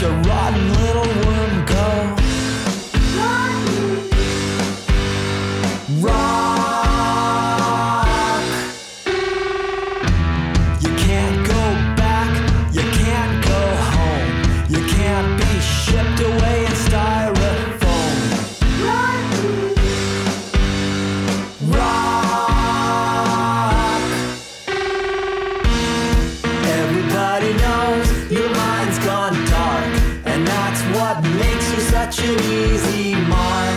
let your rotten little worm go. Rock. You can't go back, you can't go home, you can't be shipped away in styrofoam. Rock. Everybody knows your mind's gone dark, and that's what makes you such an easy mark.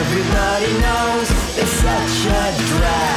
Everybody knows it's such a drag.